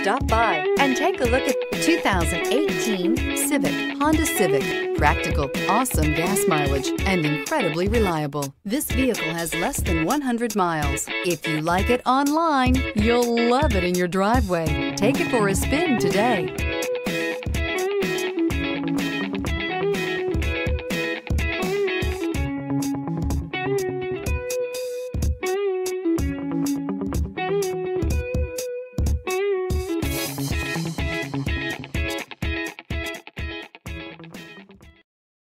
Stop by and take a look at the 2018 Honda Civic. Practical, awesome gas mileage, and incredibly reliable. This vehicle has less than 100 miles. If you like it online, you'll love it in your driveway. Take it for a spin today.